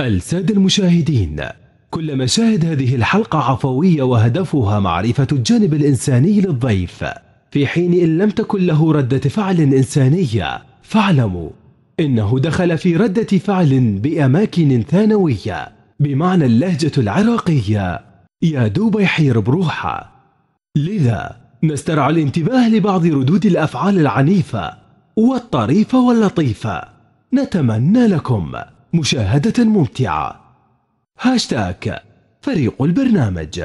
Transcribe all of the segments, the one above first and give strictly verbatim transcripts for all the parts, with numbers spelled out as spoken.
السادة المشاهدين، كل مشاهد هذه الحلقة عفوية وهدفها معرفة الجانب الإنساني للضيف، في حين إن لم تكن له ردة فعل إنسانية فاعلموا إنه دخل في ردة فعل بأماكن ثانوية، بمعنى اللهجة العراقية يا دوب يحير بروحه. لذا نسترعى الانتباه لبعض ردود الأفعال العنيفة والطريفة واللطيفة، نتمنى لكم مشاهدة ممتعة. هاشتاج فريق البرنامج.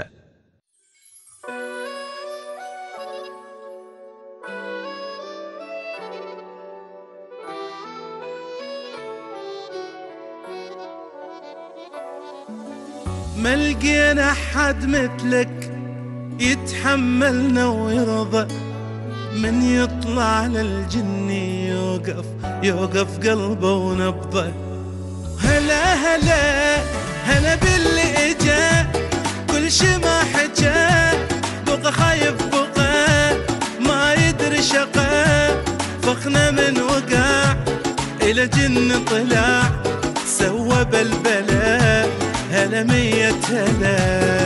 ما لقينا حد مثلك يتحملنا ويرضى، من يطلع للجني يوقف يوقف قلبه ونبضه. هلا هلا هلا باللي اجا، كل شي ما حجا، بقى خايف بقى ما يدري شقا، فخنا من وقع الى جن طلع سوى بلبلة. هلا مية هلا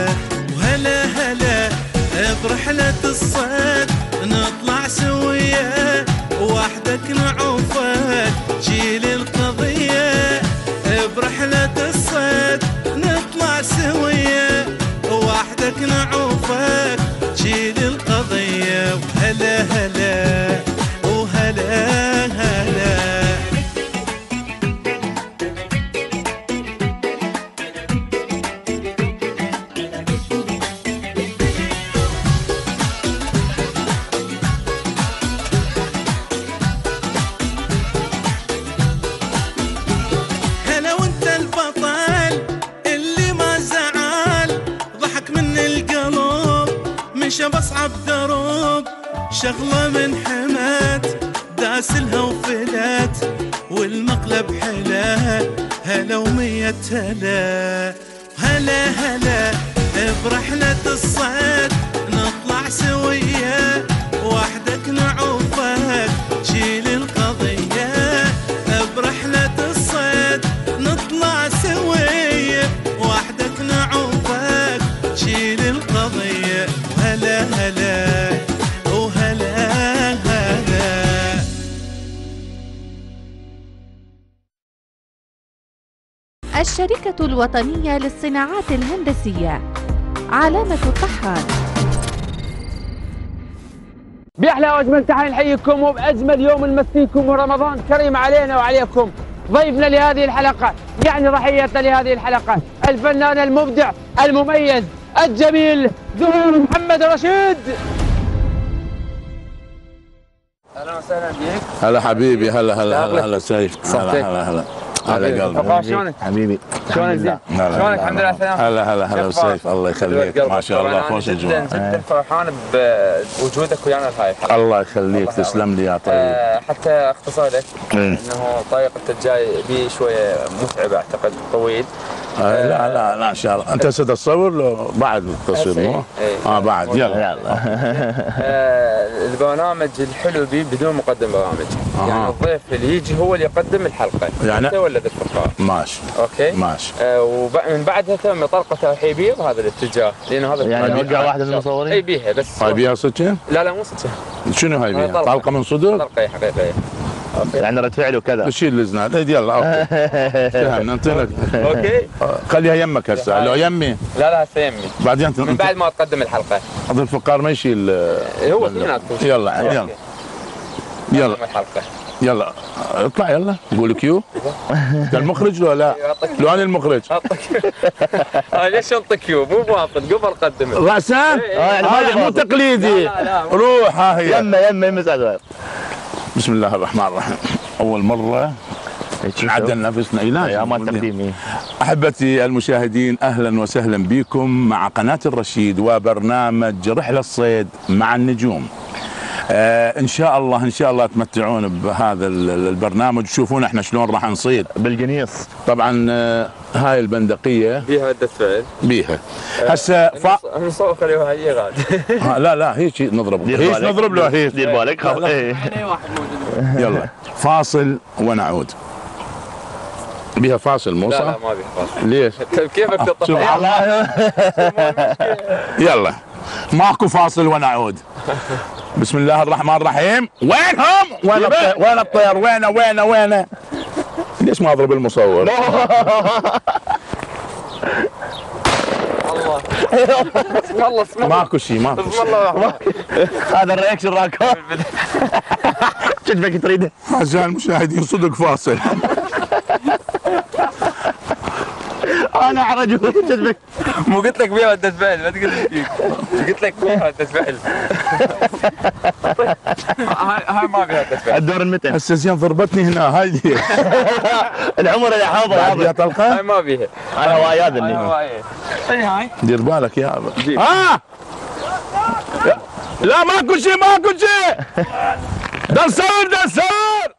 وهلا هلا برحلة الصيد نطلع سوية، وحدك نعوفك جيل القضية. برحلة الصيد نطلع سوية، وحدك نعوفك جيل القضية. وهلا هلا وهلا هلا بصعب دروب شغلة من حمات، داس لها وفلات والمقلب حلا. هلا ومية هلا هلا هلا برحلة الصيد نطلع سوية، وحدك نعوفك جيل القضية. برحلة الصيد نطلع سوية، وحدك نعوفك جيل القضية. هلا هلا وهلا هلا. الشركة الوطنية للصناعات الهندسية، علامة الطحان. بأحلى وأجمل تحية نحييكم، وبأجمل يوم نمسيكم، ورمضان كريم علينا وعليكم. ضيفنا لهذه الحلقة، يعني ضحيتنا لهذه الحلقة، الفنان المبدع المميز الجميل زهير محمد رشيد. اهلا وسهلا بيك. هلا حبيبي، هلا هلا هلا هلا شايف. صحتك؟ هلا هلا هلا قلبي. شلونك حبيبي؟ شلونك زين؟ شلونك؟ الحمد لله على السلامة. هلا هلا هلا شايف. الله يخليك، ما شاء الله خوش اجواء. انا جدا جدا فرحان بوجودك ويانا في هاي الحلقة. الله يخليك، تسلم لي يا طيب. حتى اختصر لك انه طريق الجاي بي شوية متعبة، اعتقد طويل. آه لا لا لا ان شاء الله. انت ستصور لو بعد التصوير مو؟ اه بعد. يلا يلا. آه البرنامج الحلو بي بدون مقدم برامج، آه. يعني الضيف اللي يجي هو اللي يقدم الحلقه، يعني انت ولا ذا الفقرات. ماشي اوكي ماشي. آه ومن بعدها تم طلقه ترحيبيه بهذا الاتجاه، لأن هذا يعني وقع واحده من المصورين. اي بيها بس. هاي بيها صدق؟ لا لا مو صدق. شنو هاي بيها؟ طلقه من صدر؟ طلقه حقيقيه. يعني رد فعل وكذا. شيل الزناد يلا اوكي. فهمنا نطيرك. اوكي خليها يمك هسه. لو يمي لا لا هسه يمي بعدين من انت... بعد ما تقدم الحلقه هذا الفقار ما يشيل هو بيناتكم. يلا يلا يلا الحلقه يلا اطلع يلا. قول كيو انت المخرج لو لا؟ لو انا المخرج انا ليش انطي كيو مو باطل. قبل قدمه راسا هذا مو تقليدي. روح ها هي يمه يمه يمه. بسم الله الرحمن الرحيم. أول مرة نعدل نفسنا إلى أحبتي المشاهدين، أهلا وسهلا بكم مع قناة الرشيد وبرنامج رحلة الصيد مع النجوم. آه إن شاء الله إن شاء الله تمتعون بهذا البرنامج، تشوفون إحنا شلون راح نصيد بالقنيص. طبعا آه هاي البندقية بيها ردة فعل بيها هسه. نصور خليها هي غاد. لا لا هيك نضرب هيك نضرب له هيك. دير بالك خلاص. اي واحد موجود. يلا فاصل ونعود. بيها فاصل مو صح؟ لا لا ما بيها فاصل. ليش؟ كيفك تطلع؟ يلا ماكو فاصل ونعود. بسم الله الرحمن الرحيم. وينهم؟ وين وين الطير؟ وينه وينه وينه؟ ليش ما اضرب المصور؟ الله والله اسم ماكو شيء ماكو شيء. هذا الرياكشن راكب. كيفك تريده؟ اعزائي المشاهدين صدق فاصل. انا اعرج وجدك مو قلت لك بيها ردة فعل ما تقول لي قلت لك بيها ردة فعل هاي هاي ما بيها ردة فعل الدور المتعب هسه زين ضربتني هنا هاي العمر اللي حاضر هاي طلقه هاي ما بيها انا واياد اللي هاي دير بالك يا ابا ها لا ماكو شيء ماكو شيء دسر دسر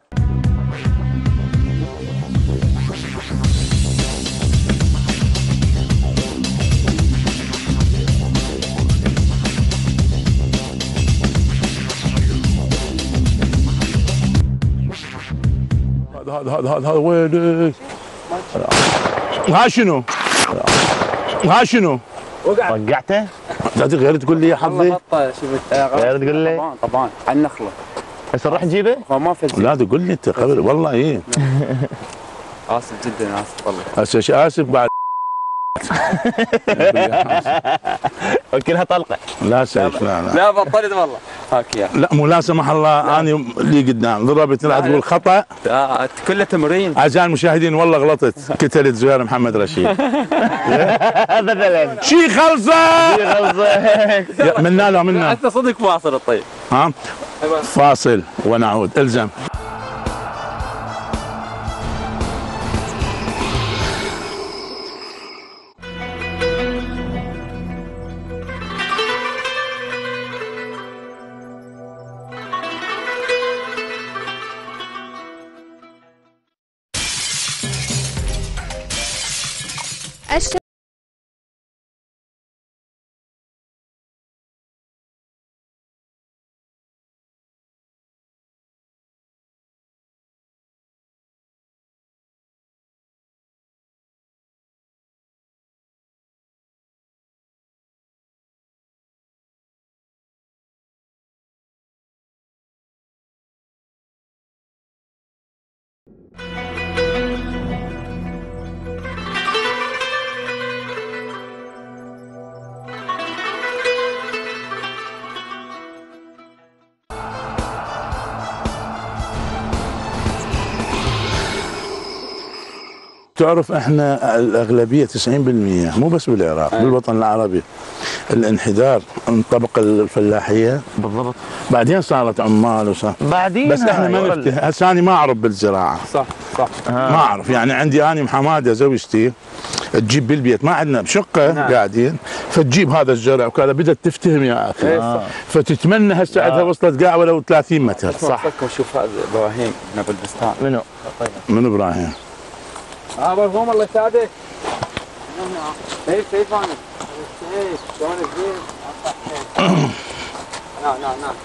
هذا هذا هذا وينك؟ ها شنو؟ ها شنو؟ وقعته؟ غير تقول لي يا حظي غير تقول لي طبعا على النخله بس نروح نجيبه؟ ما في لا تقول لي انت قبل والله ايه اسف جدا اسف والله هسه اسف بعد وكلها طلقه لا سيف لا لا لا بطلت والله هاك يا لا مو لا سمح الله انا لي قدام ضربت لا تقول خطا كله تمرين اعزائي المشاهدين والله غلطت قتلت زهير محمد رشيد مثلا شي خلصه شي خلصه منا له منا انت صدق فاصل الطيب ها فاصل ونعود الزم تعرف احنا الاغلبيه تسعين بالمئة مو بس بالعراق أيه. بالوطن العربي الانحدار انطبق الفلاحيه بالضبط بعدين صارت عمال وصار بعدين بس احنا ما نفتح هسه انا ما اعرف بالزراعه صح صح آه. ما اعرف يعني عندي انا محماده زوجتي تجيب بالبيت ما عندنا بشقه نعم. قاعدين فتجيب هذا الزرع وكذا بدت تفتهم يا اخي آه. فتتمنى هسه عندها آه. وصلت قاع ولو ثلاثين متر صح شوف هذا ابراهيم هنا بالبستان منو؟ من ابراهيم؟ اه مرحوم الله يسعدك. كيف كيف انا؟ كيف شلونك زين؟ نعم نعم نعم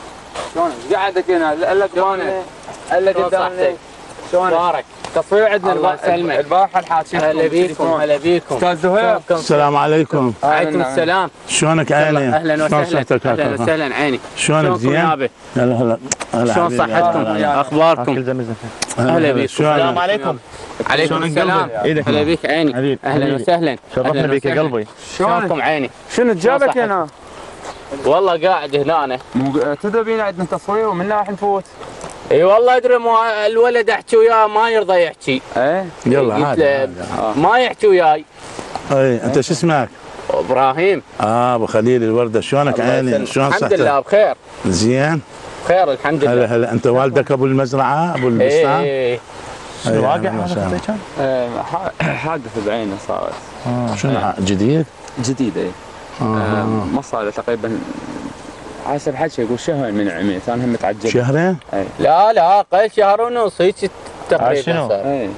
شلونك؟ قعدك هنا الا قدامنا الا قدامنا شلونك؟ مبارك تصوير عندنا الله يسلمك البارحه الحاكم اهلا بيكم اهلا بيكم استاذ زهير السلام عليكم وعليكم السلام شلونك عيني؟ اهلا وسهلا اهلا وسهلا عيني شلونك زين؟ هلا هلا هلا شلون صحتكم؟ اخباركم؟ اهلا بيكم السلام عليكم عليكم السلام اهلا بك عيني اهلا وسهلا شرفنا بك يا قلبي شلونكم عيني شنو جابك هنا؟ والله قاعد هنا انا تدري عندنا تصوير ومن راح نفوت اي والله ادري الولد احكي وياه ما يرضى يحكي ايه يلا عادي ما يحكي وياي اي انت شو اسمك؟ ابراهيم اه ابو خليل الورده شلونك عيني؟ شلون صحتك؟ الحمد لله بخير زين بخير الحمد لله هلا هلا انت والدك ابو المزرعه ابو البستان؟ اي شنو واقع هذا كان؟ حادث بعينه صارت آه شنو آه جديد؟ جديد اي آه آه ما صار له تقريبا حسب حكي يقول شهرين من عميت انا هم متعجب شهرين؟ اي لا لا قل شهر ونص هيك تقريبا شنو؟ اي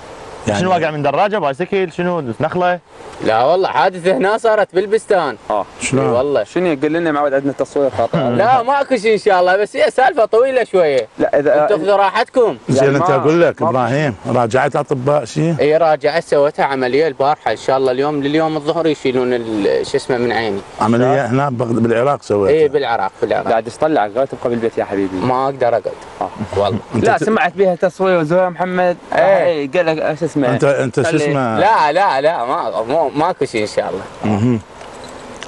يعني شنو واقع من دراجه بايسكل شنو نخله؟ لا والله حادثه هنا صارت بالبستان. اه شنو؟ اي والله شنو قل لنا معود عندنا تصوير خاطئ. لا ماكو شيء ان شاء الله، بس هي سالفه طويله شويه. لا اذا انتم خذوا راحتكم. زين انت اقول لك ابراهيم راجعت اطباء شيء؟ اي راجعت سويتها عمليه البارحه ان شاء الله اليوم لليوم الظهر يشيلون شو اسمه من عيني. عمليه هنا بالعراق سويتها؟ اي بالعراق بالعراق. قاعد تطلع قاعد تبقى بالبيت يا حبيبي؟ ما اقدر اقعد. اه والله. لا سمعت بها تصوير زهير محمد اي قال لك شو اسمه انت انت شو اسمه؟ لا لا لا ما مو ماكو شيء ان شاء الله. اها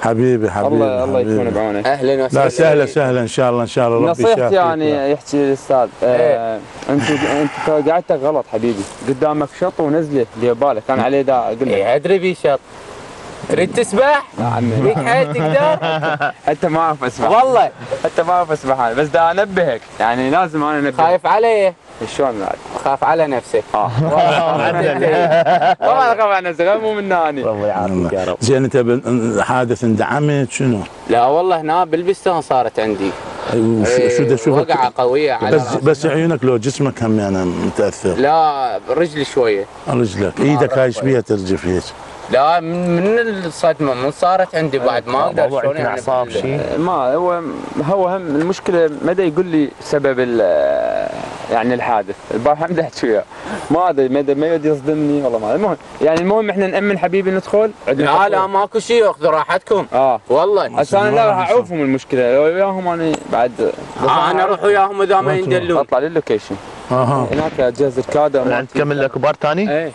حبيبي حبيبي الله الله يكون بعونك. اهلا وسهلا. لا سهلا سهلا ان شاء الله ان شاء الله ربي يشافيك. نصيحتي يعني يحكي الاستاذ آه انت انت قعدتك غلط حبيبي، قدامك شط ونزله اللي بالك كان عليه دا قلنا. اي ادري بي شط. تريد تسبح؟ لا عمي بيك حيل تقدر؟ حتى ما اعرف اسبح والله، حتى ما اعرف اسبح انا، بس دا انبهك يعني لازم انا انبهك. خايف علي؟ شلون بعد؟ خاف على نفسك. اه والله اخاف على نفسي غير مو منه اني. الله يعافيك يا رب. زين انت حادث اندعمت شنو؟ لا والله هنا بالبستان صارت عندي. ايوه شو وقعه قويه على بس بس عيونك لو جسمك هم انا متاثر. لا رجلي شويه. رجلك، ايدك هاي ايش بيها ترجف هيك؟ لا من الصدمه من صارت عندي بعد ما اقدر شلون يعني اعصاب شيء ما هو هو هم المشكله مدى يقول لي سبب يعني الحادث البارحه مدحت وياه ما ادري مدى ما يود يصدمني والله ما المهم يعني المهم احنا نامن حبيبي ندخل لا لا ماكو شيء اخذوا راحتكم اه والله اصلا انا لا راح اعوفهم المشكله لو وياهم انا بعد آه انا اروح وياهم اذا ما يندلون اطلع لللوكيشن اها هناك اجهز الكادر نكمل لك بار ثاني؟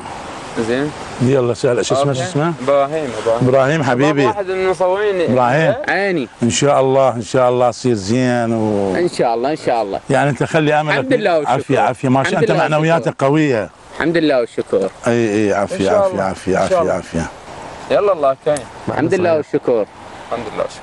زين يلا سهل شو اسمه شو اسمه؟ ابراهيم ابراهيم ابراهيم حبيبي واحد من المصورين ابراهيم عيني ان شاء الله ان شاء الله تصير زين و ان شاء الله ان شاء الله يعني انت خلي املك الحمد لله والشكر عافيه عافيه ما شاء انت معنوياتك قويه الحمد لله والشكر اي اي عافيه عافيه عافيه عافيه عافيه يلا الله كاين الحمد لله والشكر الحمد لله والشكر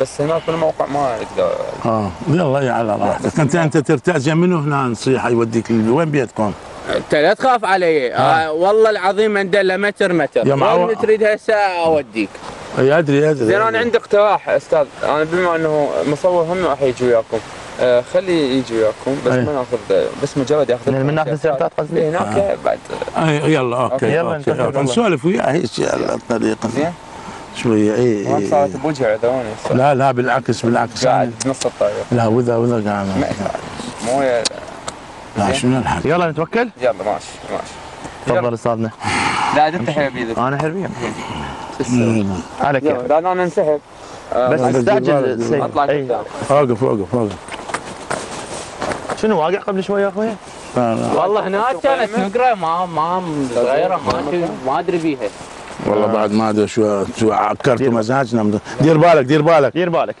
بس هناك في الموقع ما اقدر اه يلا على راحتك انت انت ترتاح منو هنا نصيحه يوديك وين بيتكم؟ انت لا تخاف علي آه والله العظيم اندله متر متر ما تريد هسه اوديك اي ادري ادري زين انا عندي اقتراح استاذ انا بما انه مصور هم راح يجي وياكم آه خليه يجي وياكم بس ما ناخذ بس مجرد ياخذ من ناخذ السيارات قصدي هناك آه. بعد اي يلا اوكي يلا نسولف وياه هيك على الطريق زين شويه اي ما صارت بوجهي عذروني لا لا بالعكس بالعكس قاعد نص الطريق لا وذا وذا قاعد مو لا شنو الحل يلا نتوكل يلا ماشي ماشي تفضل استاذنا لا تفتح بيدك انا حربيه على كيف لا انا انسحب بس استعجل اطلع اوقف اوقف اوقف شنو واقع قبل شوي يا اخوي؟ والله هناك كانت نقره ما ما صغيره ما ادري بيها والله بعد ما ادري شو عكرت مزاجنا دير بالك دير بالك دير بالك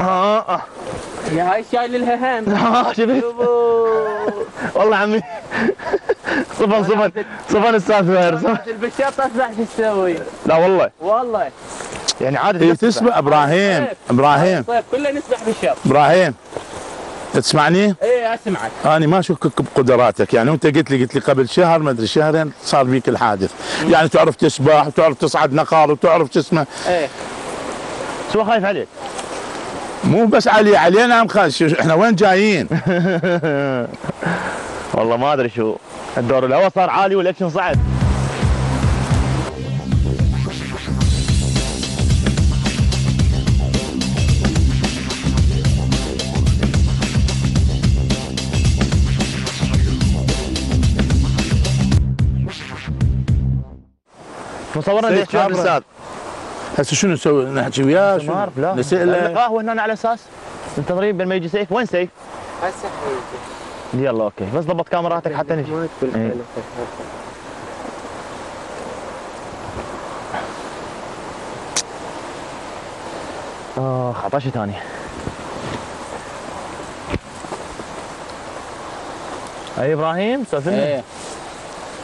اه اه يا هاي شايل لها هم اه شفت والله عمي صفن صفن صفن استاذ زهير صفن البشاطه تصبح شو تسوي؟ لا والله والله يعني عادي هي تسبح ابراهيم ابراهيم طيب كلنا نسبح بالشاطئ ابراهيم تسمعني؟ ايه اسمعك انا ما اشكك بقدراتك يعني وانت قلت لي قلت لي قبل شهر ما ادري شهرين صار بيك الحادث يعني تعرف تسبح وتعرف تصعد نقار وتعرف تسمع ايه شو خايف عليك؟ مو بس علي علينا هم خاش احنا وين جايين؟ والله ما ادري شو الدور الاول صار عالي والاكشن صعد. مصورنا ليش شو هسه شنو نسوي نحكي وياه ما اعرف لا نساله القهوه هنا على اساس منتظرين بين ما يجي سيف وين سيف؟ هسه حيجي يلا اوكي بس ضبط كاميراتك حتى نجي ايه. اخ عطشي ثاني اي ابراهيم سافرنا ايه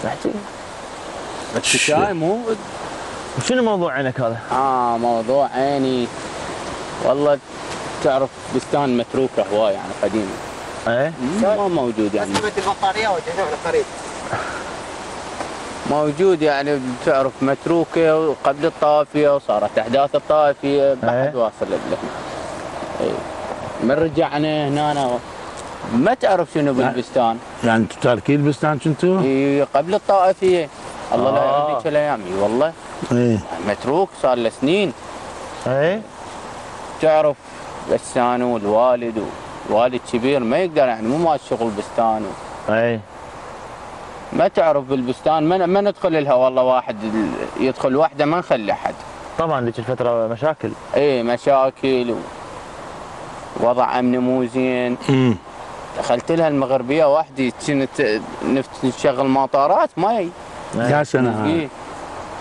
احكي بس شاي مو شنو موضوع عينك هذا؟ اه موضوع عيني والله تعرف بستان متروكه هوايه يعني قديمه. ايه؟ ما موجود يعني. بس البطاريه وجهونا قريب. موجود يعني تعرف متروكه قبل الطافيه وصارت احداث الطافيه بعد واصل له. من رجعنا هنا أنا ما تعرف شنو بالبستان. يعني انتم تاركين البستان كنتوا؟ اي قبل الطائفيه. الله لا يهديك الايام. اي والله. اي متروك صار له سنين. اي تعرف بس انا والوالد والد كبير ما يقدر يعني مو مال شغل بستان. اي ما تعرف بالبستان ما ما ندخل لها والله واحد يدخل وحده ما نخلي احد. طبعا ذيك الفتره مشاكل. اي مشاكل ووضع امني مو زين. امم دخلت لها المغربيه وحدي كنت نشغل مطارات ماي. يا سنه هاي.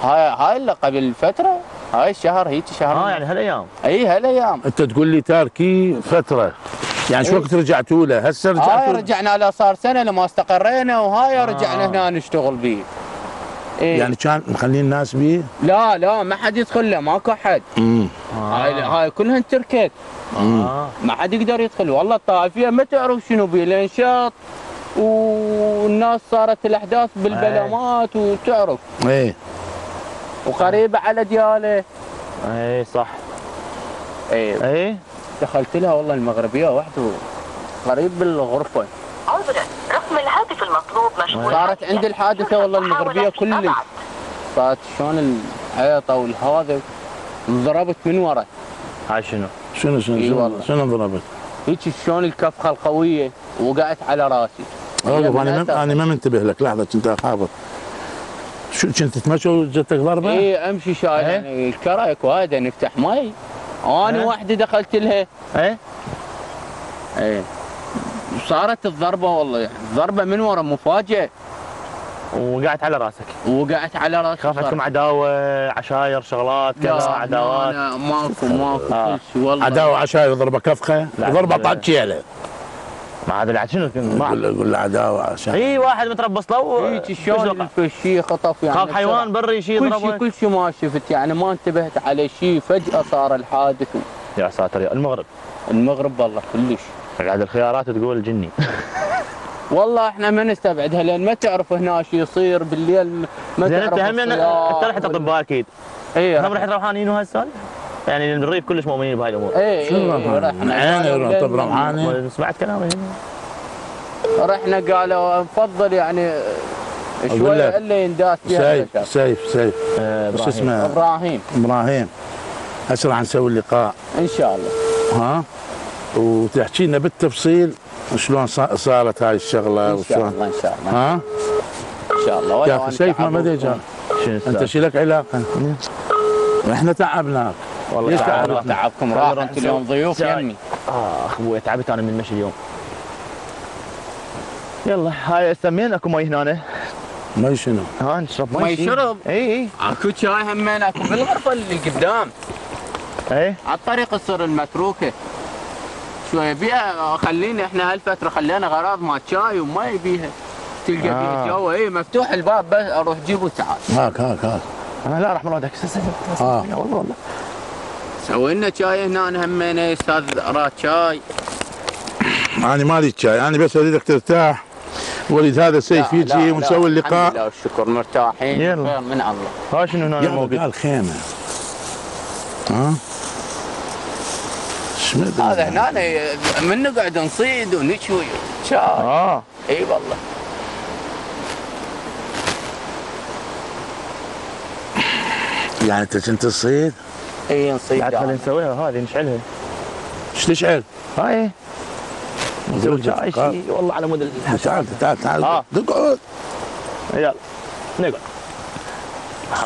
هاي هاي اللي قبل فتره هاي الشهر هيك شهر. اه يعني هالايام. اي هالايام. انت تقول لي تاركي فتره. يعني شو وقت رجعتوا له؟ هسه رجعتوا؟ هاي رجعنا له صار سنه لما استقرينا وهاي آه. رجعنا هنا نشتغل به. إيه؟ يعني كان مخلين الناس به؟ لا لا ما حد يدخل له ماكو احد. امم آه. هاي هاي كلها انتركت. آه. ما حد يقدر يدخل والله الطائفيه ما تعرف شنو به الانشاط والناس صارت الاحداث بالبلمات آه. وتعرف. ايه وقريبه على دياله. ايه صح. ايه ايه دخلت لها والله المغربيه وحده قريب بالغرفه. عذرا رقم الهاتف المطلوب مشغول. صارت عندي الحادثه والله المغربيه كلي صارت شلون الحيطه والهذا انضربت من ورا. هاي شنو؟ شنو شنو شنو شنو انضربت؟ هيك شلون الكفخه القويه وقعت على راسي. انا انا ما منتبه لك لحظه كنت اخافك. شو كنت تتمشى وجتك ضربه؟ اي امشي شايل يعني الكرايك وهذا نفتح مي. أنا وحدي دخلت لها. إيه؟ إيه. صارت الضربة والله الضربة من ورا مفاجئة. ووقعت على راسك. ووقعت على راسك. خافتكم عداوة عشاير شغلات كذا عداوات. لا ماكو ماكو آه. كل شيء والله. عداوة عشاير ضربة كفخة ضربة طاقية له. ما هذا العاد شنو؟ اقول له عداوة عشان اي واحد متربص له هيك شلون شيء خطف يعني خاف حيوان بري شيء ضربه كل شيء كل شيء ما شفت يعني ما انتبهت على شيء فجأة صار الحادث. يا ساتر يا المغرب المغرب والله كلش قاعد الخيارات تقول جني. والله احنا ما نستبعدها لان ما تعرف هنا شيء يصير بالليل ما تعرف. زين انت هم رحت اطباء اكيد. اي هم رحت روحانيين وهالسالفه؟ يعني الريف كلش مؤمنين بهاي الامور. اي شنو رحنا طب روحاني سمعت كلامي رحنا قالوا نفضل يعني شويه الا ينداس فيها سيف سيف سيف شو اسمه ابراهيم ابراهيم هسه راح نسوي لقاء ان شاء الله ها وتحكي لنا بالتفصيل شلون صارت هاي الشغله ان شاء الله ان شاء الله ها ان شاء الله يا اخي سيف ما بدي اجاك انت شيلك علاقه احنا تعبناك والله تعبنا تعبكم راح انتم اليوم ضيوف يمي. اخ ابوي تعبت انا من المشي اليوم. يلا هاي سمينا اكو مي هنا مي شنو؟ ها نشرب مي مي شرب اي اي اكو شاي همين اكو بالغرفه اللي قدام. اي على الطريق السر المتروكه. شويه بيها خلينا احنا هالفتره خلينا غراض مال شاي ومي بيها. تلقى بيها جوا اي مفتوح الباب بس اروح جيبه تعال. هاك هاك هاك. انا لا راح مرادك اه والله والله. سوينا شاي هنا همينا استاذ راد شاي. انا ما اريد شاي، انا بس اريدك ترتاح واريد هذا السيف يجي ونسوي اللقاء. لا الشكر مرتاحين يلا من الله. ها شنو هنا الموقف؟ قال خيمه. ها؟ هذا هنا من نقعد نصيد ونشوي شاي. اه اي والله. يعني انت كنت تصيد؟ اي نصيد بعد خلينا نسويها هذه نشعلها. ايش تشعل؟ هاي نسوي شاي شيء والله على مود تعال تعال تعال اقعد يلا نقعد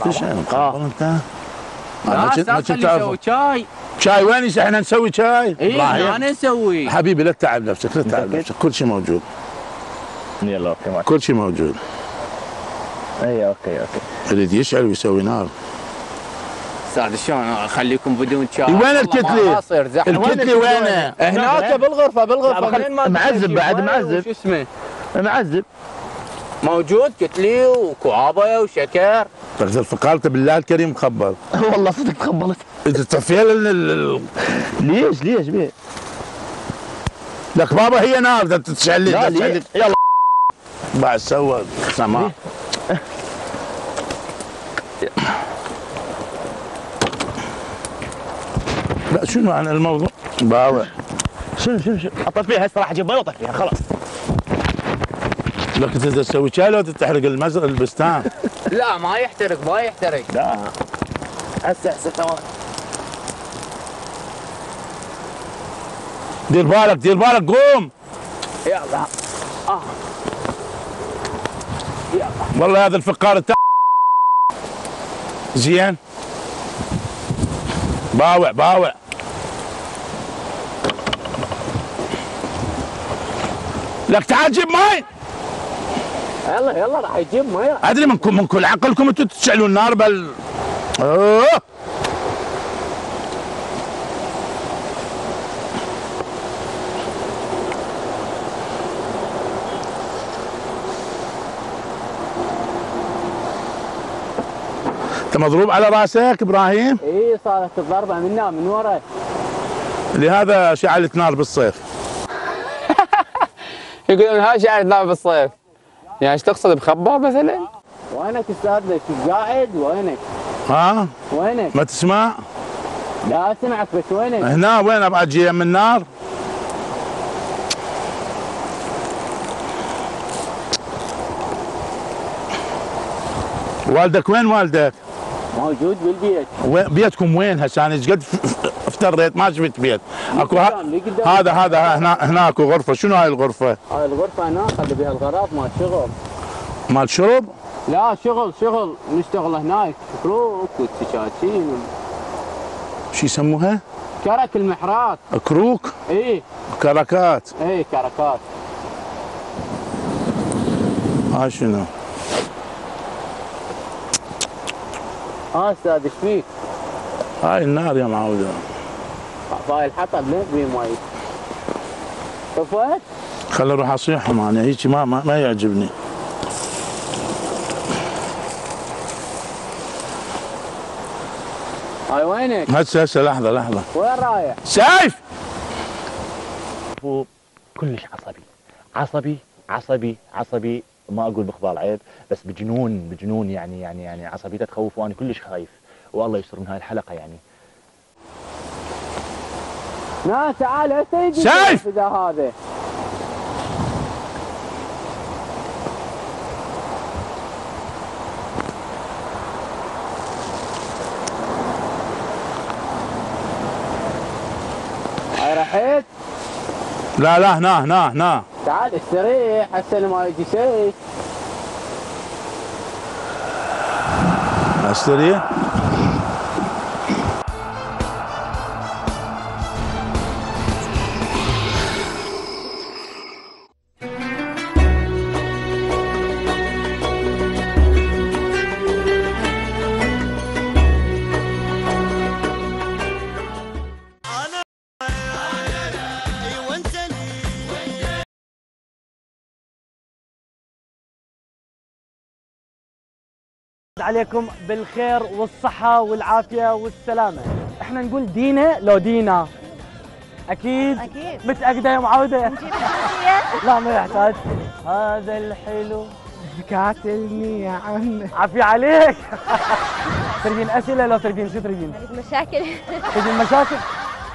ايش تشعل مخبر انت؟ ما كنت تعرف شاي شاي وين احنا نسوي شاي؟ اي انا اسوي حبيبي لا تتعب نفسك لا تتعب نفسك كل شيء موجود يلا اوكي معك كل شيء موجود اي اوكي اوكي يريد يشعل ويسوي نار استاذ شلون اخليكم بدون شاي؟ وين الكتله؟ الكتله وينه؟ هناك بالغرفه بالغرفه ما معذب بعد معذب شو اسمه؟ معذب موجود كتله وكعابه وشكر تقدر فقالته بالله الكريم مخبر والله صدق تخبلت انت تعرفين ليش ليش بيه؟ لك بابا هي نار تشعل لي يلا بعد سوا سماع لا شنو معنى الموضوع؟ باوع شنو شنو شنو اطفي فيها هسه راح اجيب مي واطفي فيها خلاص. لك انت تسوي شاي لو تحرق المزرعه البستان؟ لا ما يحترق ما يحترق لا هسه هسه ثواني. دير بالك دير بالك قوم يلا اه يلا والله هذا الفقار التع زين باوع باوع لك تعال جيب ماي يلا يلا راح يجيب ماي ادري منكم من كل عقلكم انتم تشعلون النار بل أوه. انت مضروب على راسك ابراهيم؟ اي صارت الضربه منا من ورا لهذا شعلت نار بالصيف. يقولون هاي شعلت نار بالصيف. يعني ايش تقصد بخبر مثلا؟ وينك استاذ شو قاعد وينك؟ ها؟ وينك؟ ما تسمع؟ لا اسمعك بس وينك؟ هنا وين ابعد جي من النار؟ والدك وين والدك؟ موجود بالبيت. وين بيتكم وين هسه؟ انا ايش قد افتريت ما شفت بيت. اكو هذا هذا هنا هنا اكو غرفه، شنو هاي الغرفه؟ هاي الغرفه هنا خلي بها الغراض مال شغل. مال شرب؟ لا شغل شغل نشتغل هناك كروك وتشاشين. شو يسموها؟ كرك المحرات. كروك؟ اي. كركات. اي كركات. هاي شنو؟ اه استاذ ايش فيك؟ هاي النار يا معوده. هاي الحطب ما في مي. طفت؟ خليني اروح اصيحهم انا هيك ما ما يعجبني. هاي وينك؟ هسه هسه لحظه لحظه. وين رايح؟ سيف! هو كلش عصبي، عصبي عصبي عصبي. ما اقول بخبال عيب بس بجنون بجنون يعني يعني يعني عصبيته تخوف وانا كلش خايف والله يستر من هاي الحلقه يعني. لا تعال هسه يجي سيف اذا هذا هاي رحت؟ لا لا هنا هنا هنا تعال استريح حتى ما يجي شيء. استريح؟ عليكم بالخير والصحة والعافية والسلامة. احنا نقول دينا لو دينا أكيد أكيد متأكدة يا معودة؟ لا ما يحتاج. هذا الحلو كاتلني يا عمي عافية عليك. تريدين أسئلة لو تريدين شو تريدين؟ مشاكل. تريدين مشاكل؟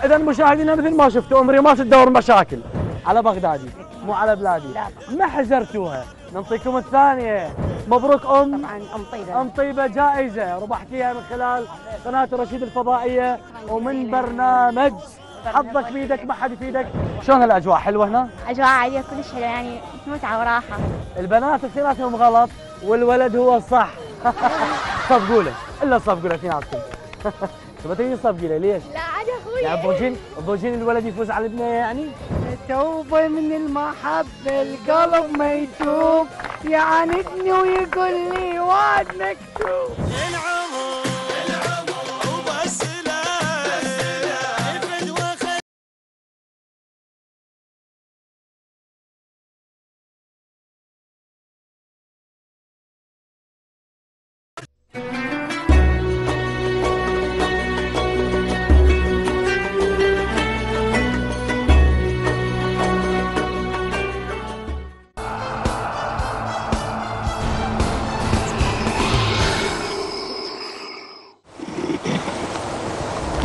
إذا مشاهدينا مثل ما شفتوا أمري ما تدور مشاكل على بغدادي مو على بلادي. ما حزرتوها ننطيكم الثانية. مبروك أم طبعاً أم طيبة أم طيبة جائزة ربحتيها من خلال قناة رشيد الفضائية ومن برنامج حظك بيدك ما حد يفيدك. شلون الأجواء حلوة هنا؟ أجواء عالية كلش حلوة يعني متعة وراحة. البنات اثنيناتهم غلط والولد هو الصح. صفقوا له إلا صفقوا له اثنيناتكم. تبى تجي صفقي له ليش؟ لا عاد أخوي يعني بوجين بوجين الولد يفوز على البنية يعني؟ توبة من المحبة القلب ما يتوب يعاندني ويقول لي وعد مكتوب. العمر العمر وبس لا ابد وخلي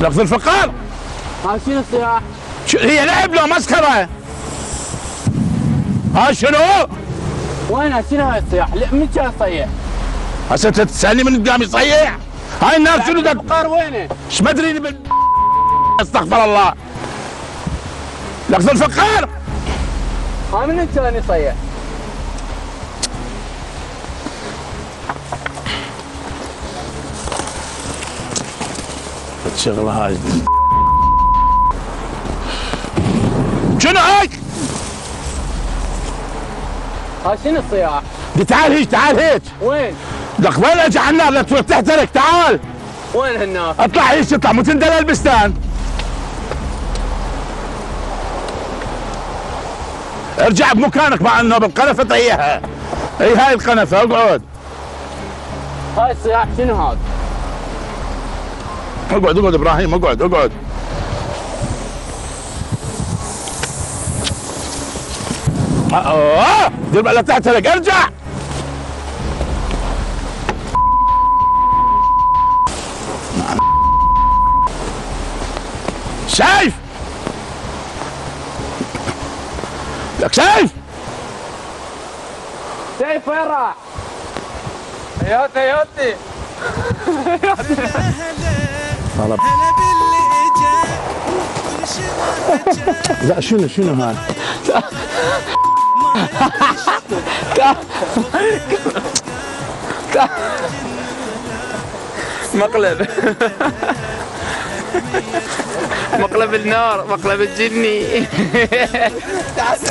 لفظ الفقار هاي شنو الصياح؟ هي لعب لو مسخره ها شنو؟ وين شنو هاي الصياح؟ من كان صيح؟ هسه انت تسالني من قام يصيح؟ هاي الناس شنو دا الفقار وينه؟ ايش ما ادري بال استغفر الله لفظ الفقار هاي من كان يصيح؟ شغله هاي شنو هيك؟ هاي شنو الصياح؟ تعال هيك تعال هيك وين؟ لك وين اجي على النار لا تروح تحترق تعال وين هالنار؟ اطلع هيك اطلع مو تندل البستان ارجع بمكانك مع انه بالقنفه طيحها اي هاي القنفه اقعد هاي الصياح شنو هذا؟ اقعد اقعد ابراهيم اقعد اقعد اه دير بالك تحترق ارجع شايف لك شايف شايف وين راح؟ يوتي يوتي هلا باللي اجا وكل شي ما لا شنو شنو هاي؟ مقلب مقلب النار مقلب الجني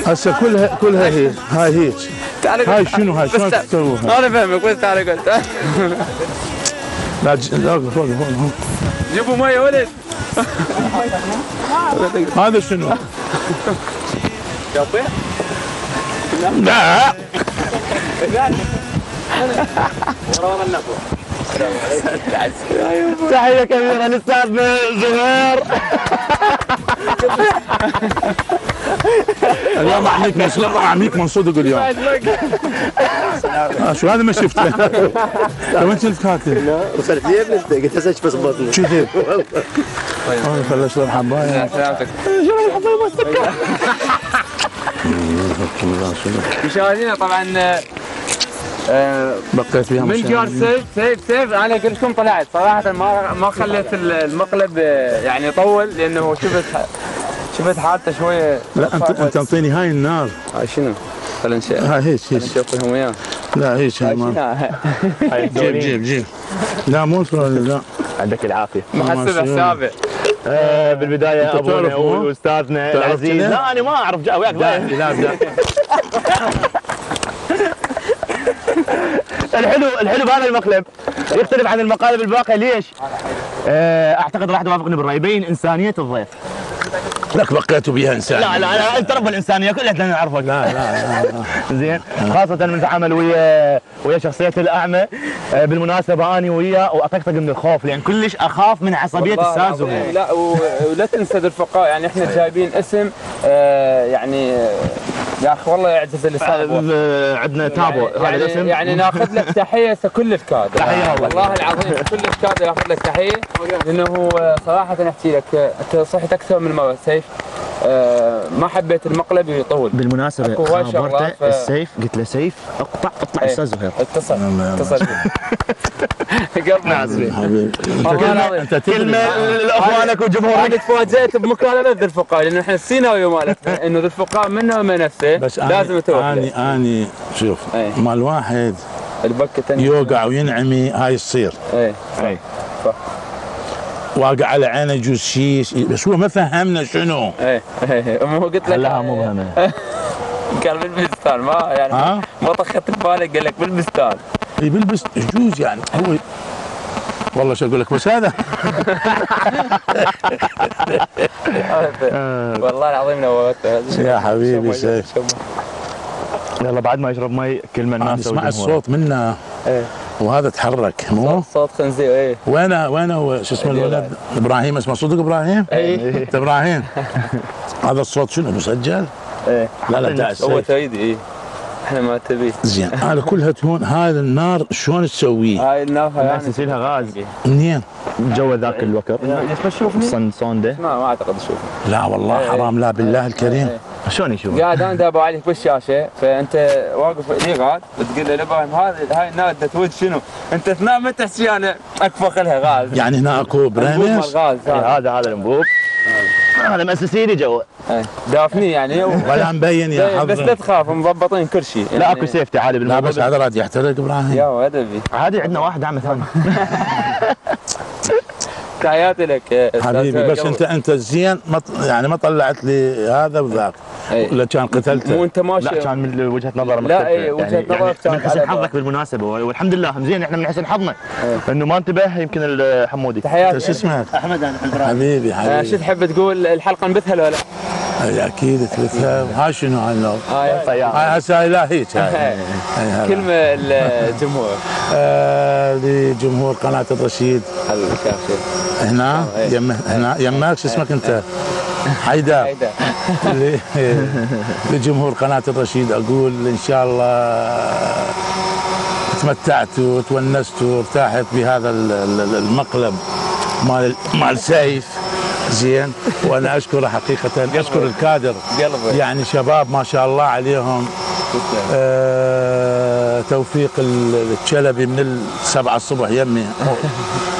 هسه كلها كلها هي هاي هيك هاي شنو هاي شلون تسووها؟ انا فاهمك بس تعال قلت لا لا وقف وقف جيبوا مي يا ولد هذا شنو؟ شاطئ؟ لا لا ورا النبوة تحية كبيرة للأستاذ زهير اليوم عميك منصور عميك منصور يقول اليوم شو هذا ما شفته؟ لو انت كنت كاتب؟ لا وصلت لي بنت قلت هسه اشبس بطني شو ذيب؟ والله خليني اشرب حبايه سلامتك شرب الحبايه ما استكان مشاهدينا طبعا بقيت فيها من جار سيف سيف سيف انا قلت لكم طلعت صراحه ما ما خليت المقلب يعني يطول لانه شفت شفت حالته شويه لا انت انت انطيني هاي النار هاي شنو؟ خلينا نشوف هاي هيك هيك نشوف لهم اياها لا هيك هاي ما جيب جيب جيب لا مو لا عندك العافيه محسب حسابه آه بالبدايه ابونا واستاذنا العزيز لا انا ما اعرف جاي وياك لا لا لا الحلو الحلو بهذا المقلب يختلف عن المقالب الباقيه ليش؟ آه اعتقد راح توافقني بالراي يبين انسانيه الضيف لك بقيتوا بيها انسان لا لا انت رب الانسانيه كلنا نعرفك لا لا لا زين خاصه من تعامل ويا ويا شخصيه الاعمى بالمناسبه اني وياه واطقطق من الخوف لان كلش اخاف من عصبيه السازو لا ولا تنسى الرفقاء يعني احنا جايبين اسم يعني يا اخي والله يعجز اللسان عندنا تابو هذا الاسم يعني ناخذ لك تحيه كل الكادر تحيه والله العظيم كل الكادر ناخذ لك تحيه لانه صراحه احكي لك انت صحت اكثر من مره سيف أه ما حبيت المقلب يطول بالمناسبه خابرته ف... السيف قلت له سيف اقطع اطلع استاذ زهير اتصل اتصل قلبنا عزيز حبيبي انت كلمه لاخوانك وجمهورك انا تفاجئت بمكالمه ذي الفقار لانه احنا السيناريو مالتنا انه ذي الفقار منه وما نفسه لازم توقف اني اني شوف مال واحد البكه يوقع وينعمي هاي تصير اي اي صح واقع على عينه جوز شيش بس هو ما فهمنا شنو ايه ايه مو قلت لك لا مو فهمنا قال بالبستان ما يعني ما طخت ببالك قال لك بالبستان اي بالبستان جوز يعني هو والله شو اقول لك مساعده. والله العظيم نورتنا يا حبيبي شايف. يلا بعد ما يشرب مي كلمه الناس اسمع الصوت منه. ايه وهذا تحرك مو صوت خنزير. ايه وانا وانا شو اسمه الولد ابراهيم اسمه صدق ابراهيم. اي انت ابراهيم هذا الصوت شنو مسجل؟ ايه لا لا داعس هو تريدي. ايه احنا ما تبيه زين على كلها تهون. هذا النار شلون تسويه؟ هاي النار الناس يصير لها غاز منين؟ جو ذاك الوقت بس شوفني صن صونده ما ما اعتقد اشوفه. لا والله حرام لا بالله الكريم شلون يشوف؟ قاعد انا دابا عليك بالشاشه فانت واقف لي غاز بتقول له لابراهيم هذا هاي النار تود شنو؟ انت تنام ما تحسي انا اكفخ لها غاز. يعني هنا اكو برامج هذا هذا الانبوب هذا مأسسي لي جو دافني يعني ولا مبين يا حظ. بس لا تخاف مضبطين كل شيء يعني لا اكو سيفتي عالي بالموضوع. لا بس هذا راد يحترق ابراهيم يا ولد عادي عندنا واحد عام ثاني. تحياتي لك حبيبي بس انت انت زين ما يعني ما طلعت لي هذا وذاك ولا كان قتلته مو انت ماشي. لا كان من وجهه نظر مختلفه. لا اي وجهه نظر كانت من حسن حظك بالمناسبه والحمد لله زين احنا من حسن حظنا انه ما انتبه يمكن الحمودي. تحياتي شو اسمك؟ احمد انا حبيبي حبيبي شو تحب تقول الحلقه نبثها ولا لا؟ اي اكيد تلفها. هاي شنو هالنوع؟ هاي طياره هاي هسه لا هيك هاي كلمه للجمهور لجمهور قناه الرشيد حبيبي شاف هنا يم هنا يماك شو اسمك انت؟ حيدر. لجمهور قناة الرشيد اقول ان شاء الله تمتعتوا وتونستوا وارتحت بهذا المقلب مال مال سيف زين. وانا اشكره حقيقة اشكر الكادر يعني شباب ما شاء الله عليهم. آه توفيق الشلبي من السبعة الصبح يمي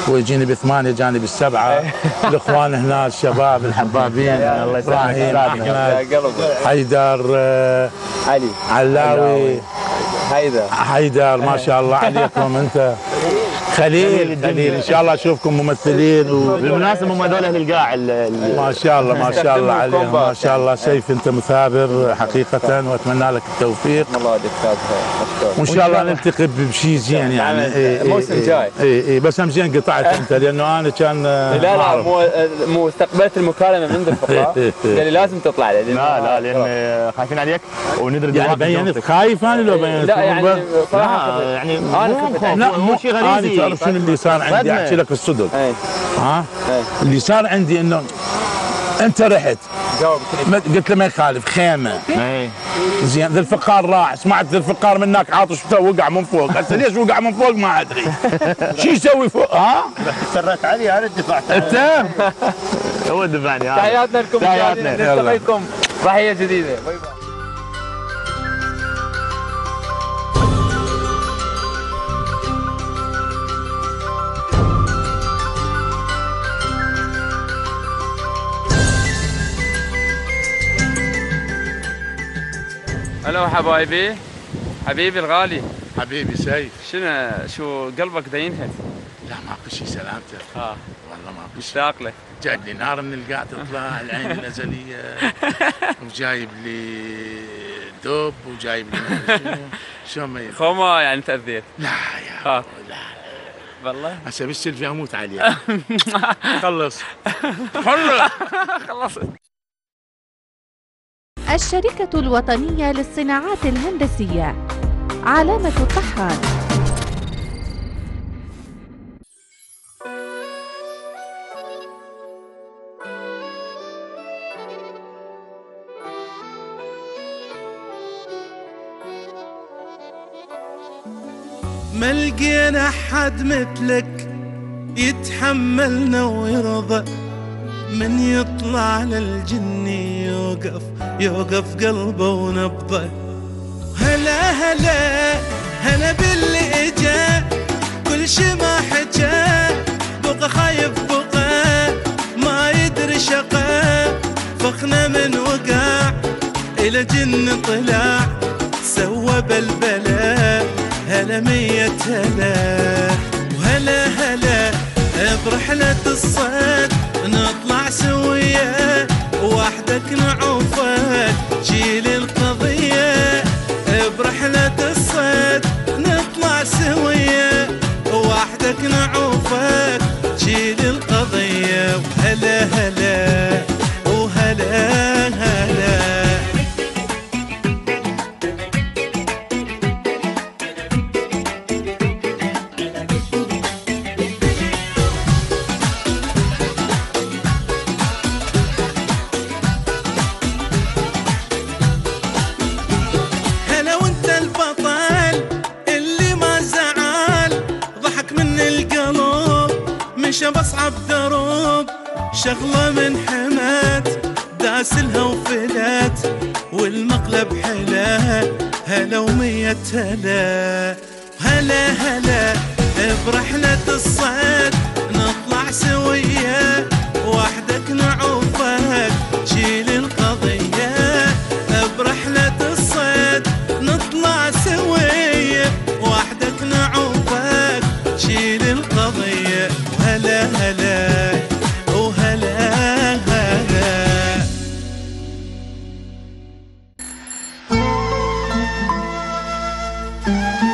ويجيني بثمانية جاني بالسبعة. الاخوان هنا الشباب الحبابين ابراهيم احمد حيدر آه علي علاوي حيدر حيدر ما شاء الله عليكم انت خليل خليل ان شاء الله اشوفكم ممثلين و... بالمناسبه هم هذول اهل القاع ال... ما شاء الله ما شاء الله عليهم ما شاء الله سيف انت مثابر حقيقه واتمنى لك التوفيق. الله يديك خاطرك وان شاء الله نلتقي بشيء زين يعني الموسم الجاي. اي اي بس هم زين قطعت انت لانه انا كان لا لا مو مو استقبلت المكالمه من ذي الفقره قال لي لازم تطلع لي لا لا لان خايفين عليك وندري يعني بينت خايف انا لو بينت لا يعني صراحه يعني انا مو شيء غريب. تعرف شنو اللي صار عندي؟ احكي لك الصدق. ها اللي صار عندي انه انت رحت قلت له ما يخالف خيمه زين ذي الفقار راح سمعت ذي الفقار منك عاطش وقع من فوق. هسه ليش وقع من فوق ما ادري شو يسوي فوق. ها سرت علي انا دفعت انت هو دفعني. تحياتنا لكم تحياتنا نلتقيكم ضحيه جديده. باي باي. هلا حبايبي حبيبي الغالي حبيبي سيف شنو شو قلبك دينها؟ لا ماكو شيء سلامتك. اه والله ماكو شيء مشتاق لك. جايب لي نار من القاع تطلع العين الازليه وجايب لي دب وجايب لي شنو شو ما خوما يعني تاذيت. لا يا آه. لا والله هسه بالسلفي اموت عليك. خلص خلص خلصت. الشركة الوطنية للصناعات الهندسية علامة الطحان. ما لقينا حد مثلك يتحملنا ويرضى من يطلع للجني يوقف يوقف قلبه ونبضه. هلا هلا هلا باللي اجا كل شي ما حجا بقى خايف بقى ما يدري شقا فخنا من وقع الى جن طلع سوى بالبلاء. هلا مية هلا وهلا هلا برحلة الصيد نطلع سوية وحدك نعوفك جيل القضية. برحلة الصيد نطلع سوية وحدك نعوفك شغلة من حمات داسلها وفلات والمقلب حلا هلا ومية هلا هلا هلا برحلة الصعد نطلع سوية وحدك نعوفك شيل القضية برحلة الصعد نطلع سوية وحدك نعوفك شيل القضية هلا هلا وهلا هلا.